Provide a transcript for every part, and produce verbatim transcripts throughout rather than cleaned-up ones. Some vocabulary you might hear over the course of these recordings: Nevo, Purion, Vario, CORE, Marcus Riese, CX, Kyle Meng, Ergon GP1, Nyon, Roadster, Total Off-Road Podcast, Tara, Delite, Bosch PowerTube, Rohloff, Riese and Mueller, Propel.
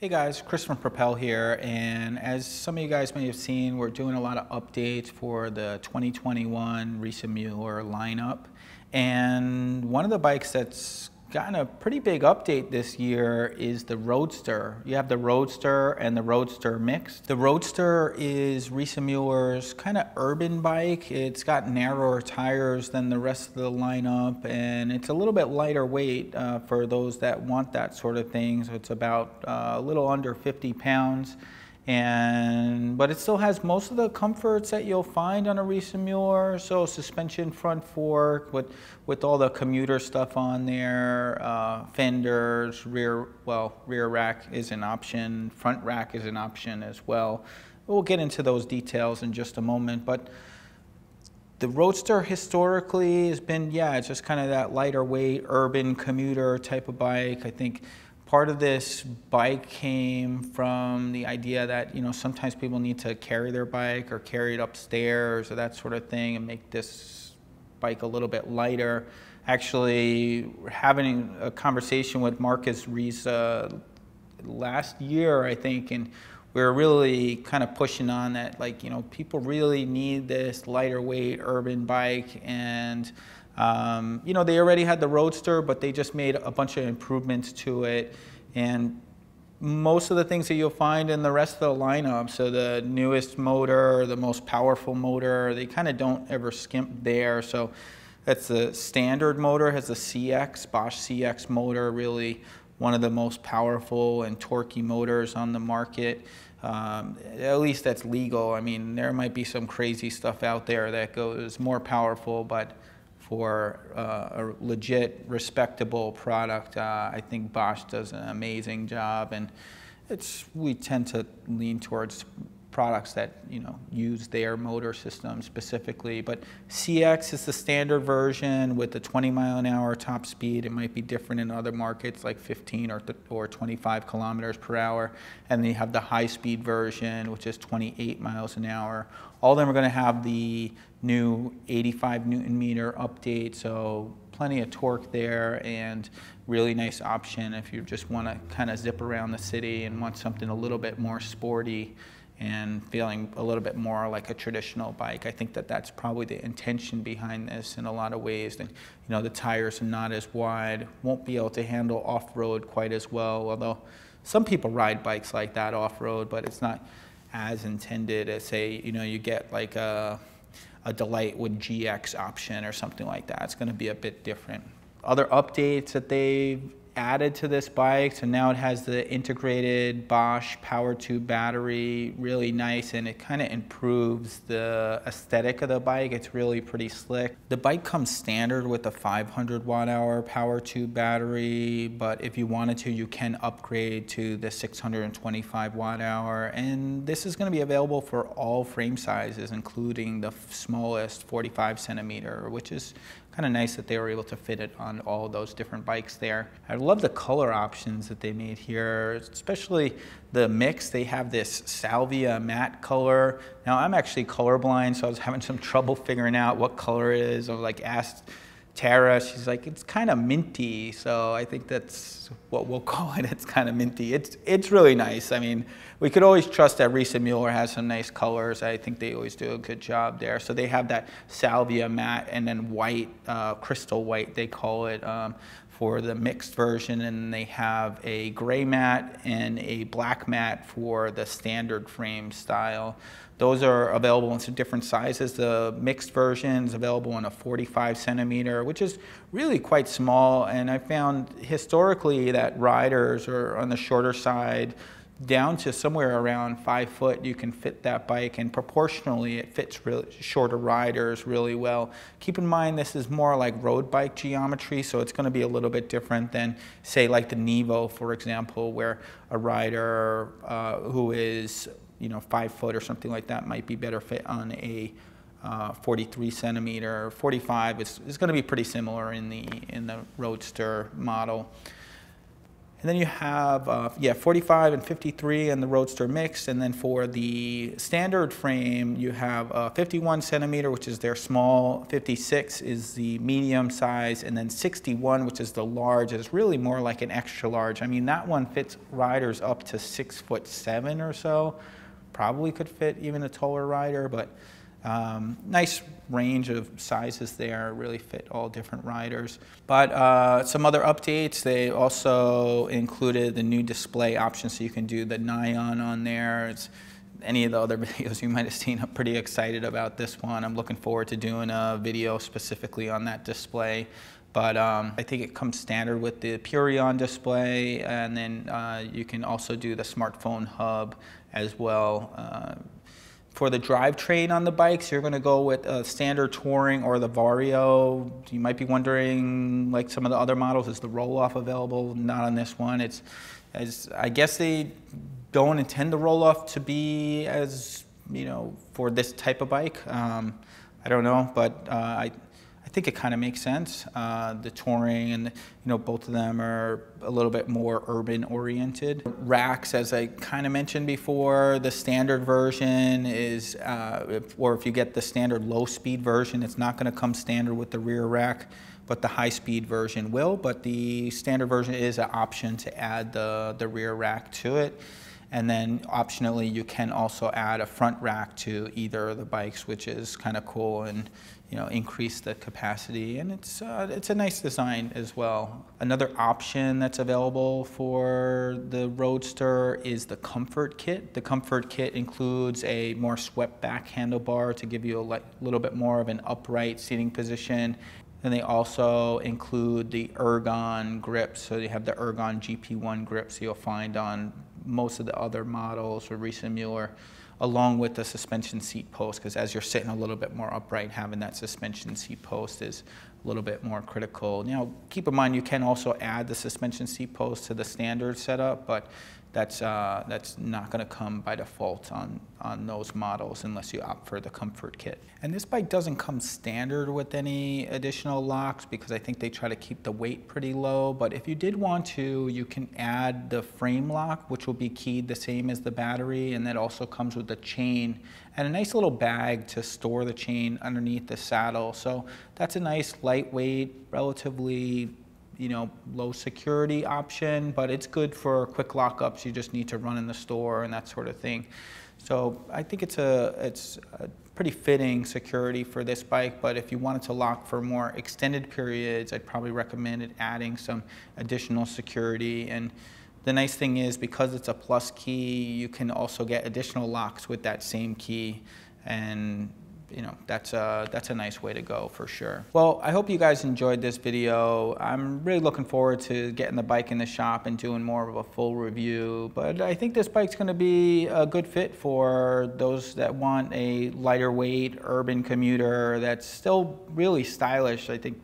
Hey guys, Chris from Propel here, and as some of you guys may have seen, we're doing a lot of updates for the twenty twenty-one Riese and Mueller lineup, and one of the bikes that's gotten a pretty big update this year is the Roadster. You have the Roadster and the Roadster Mixed. The Roadster is Riese and Mueller's kind of urban bike. It's got narrower tires than the rest of the lineup, and it's a little bit lighter weight uh, for those that want that sort of thing. So it's about uh, a little under fifty pounds. And, but it still has most of the comforts that you'll find on a Riese and Mueller. So suspension front fork with, with all the commuter stuff on there, uh, fenders, rear, well, rear rack is an option, front rack is an option as well. We'll get into those details in just a moment, but the Roadster historically has been, yeah, it's just kind of that lighter weight, urban commuter type of bike. I think part of this bike came from the idea that, you know, sometimes people need to carry their bike or carry it upstairs or that sort of thing, and make this bike a little bit lighter. Actually, having a conversation with Marcus Riese last year, I think, and we were really kind of pushing on that, like, you know, people really need this lighter weight urban bike. And Um, you know, they already had the Roadster, but they just made a bunch of improvements to it. And most of the things that you'll find in the rest of the lineup, so the newest motor, the most powerful motor, they kind of don't ever skimp there. So that's the standard motor, has the C X, Bosch C X motor, really one of the most powerful and torquey motors on the market. Um, at least that's legal. I mean, there might be some crazy stuff out there that goes more powerful, but for uh, a legit, respectable product, uh, I think Bosch does an amazing job, and it's we tend to lean towards products that, you know, use their motor system specifically. But C X is the standard version with the twenty mile an hour top speed. It might be different in other markets, like fifteen or or twenty-five kilometers per hour. And then you have the high speed version, which is twenty-eight miles an hour. All of them are going to have the new eighty-five newton meter update, so plenty of torque there, and really nice option if you just want to kind of zip around the city and want something a little bit more sporty and feeling a little bit more like a traditional bike. I think that that's probably the intention behind this in a lot of ways. And, you know, the tires are not as wide, won't be able to handle off-road quite as well, although some people ride bikes like that off-road, but it's not as intended as, say, you know, you get like a, a Delite with G X option or something like that. It's gonna be a bit different. Other updates that they've added to this bike, so now it has the integrated Bosch PowerTube battery, really nice, and it kind of improves the aesthetic of the bike. It's really pretty slick. The bike comes standard with a five hundred watt hour PowerTube battery, but if you wanted to, you can upgrade to the six hundred twenty-five watt hour, and this is going to be available for all frame sizes, including the smallest forty-five centimeter, which is kind of nice that they were able to fit it on all those different bikes there. I love the color options that they made here, especially the mix. They have this salvia matte color. Now, I'm actually colorblind, so I was having some trouble figuring out what color it is. I was like, asked Tara, she's like, it's kind of minty. So I think that's what we'll call it. It's kind of minty. It's, it's really nice. I mean, we could always trust that Riese and Mueller has some nice colors. I think they always do a good job there. So they have that salvia matte and then white, uh, crystal white, they call it, um, for the mixed version. And they have a gray matte and a black matte for the standard frame style. Those are available in some different sizes. The mixed version is available in a forty-five centimeter, which is really quite small. And I found historically that riders are on the shorter side, down to somewhere around five foot, you can fit that bike, and proportionally it fits really shorter riders really well. Keep in mind, this is more like road bike geometry, so it's going to be a little bit different than, say, like the Nevo, for example, where a rider uh, who is, you know, five foot or something like that might be better fit on a uh, forty-three centimeter. forty-five is, is going to be pretty similar in the in the Roadster model. And then you have, uh, yeah, forty-five and fifty-three in the Roadster mix. And then for the standard frame, you have uh, fifty-one centimeter, which is their small, fifty-six is the medium size, and then sixty-one, which is the large. It's really more like an extra large. I mean, that one fits riders up to six foot seven or so. Probably could fit even a taller rider, but um, nice range of sizes there, really fit all different riders. But uh, some other updates, they also included the new display option, so you can do the Nyon on there. It's any of the other videos you might have seen, I'm pretty excited about this one. I'm looking forward to doing a video specifically on that display. But um, I think it comes standard with the Purion display, and then uh, you can also do the smartphone hub as well. Uh, For the drivetrain on the bikes, you're going to go with a standard touring or the Vario. You might be wondering, like some of the other models, is the Rohloff available? Not on this one. It's, as I guess they don't intend the Rohloff to be as, you know, for this type of bike. Um, I don't know, but uh, I, I think it kind of makes sense. Uh, the touring and, you know, both of them are a little bit more urban oriented. Racks, as I kind of mentioned before, the standard version is, uh, if, or if you get the standard low speed version, it's not going to come standard with the rear rack, but the high speed version will. But the standard version is an option to add the, the rear rack to it. And then optionally, you can also add a front rack to either of the bikes, which is kind of cool and, you know, increase the capacity. And it's, uh, it's a nice design as well. Another option that's available for the Roadster is the Comfort Kit. The Comfort Kit includes a more swept back handlebar to give you a little bit more of an upright seating position. Then they also include the Ergon grips. So you have the Ergon G P one grips you'll find on most of the other models or recent Mueller, along with the suspension seat post, because as you're sitting a little bit more upright, having that suspension seat post is a little bit more critical. Now, keep in mind, you can also add the suspension seat post to the standard setup, but that's, uh, that's not going to come by default on, on those models unless you opt for the Comfort Kit. And this bike doesn't come standard with any additional locks because I think they try to keep the weight pretty low. But if you did want to, you can add the frame lock, which will be keyed the same as the battery, and that also comes with the chain and a nice little bag to store the chain underneath the saddle. So that's a nice, lightweight, relatively, you know, low security option, but it's good for quick lockups. You just need to run in the store and that sort of thing. So I think it's a, it's a pretty fitting security for this bike, but if you wanted to lock for more extended periods, I'd probably recommend it adding some additional security. And the nice thing is, because it's a plus key, you can also get additional locks with that same key, and you know, that's a, that's a nice way to go for sure. Well, I hope you guys enjoyed this video. I'm really looking forward to getting the bike in the shop and doing more of a full review, but I think this bike's gonna be a good fit for those that want a lighter weight, urban commuter that's still really stylish. I think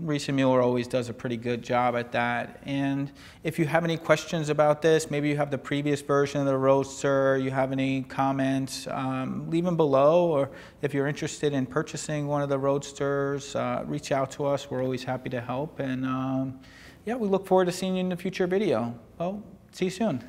Riese and Mueller always does a pretty good job at that. And if you have any questions about this, maybe you have the previous version of the Roadster, you have any comments, um, leave them below. Or if you're interested in purchasing one of the Roadsters, uh, reach out to us. We're always happy to help. And um, yeah, we look forward to seeing you in the future video. Well, see you soon.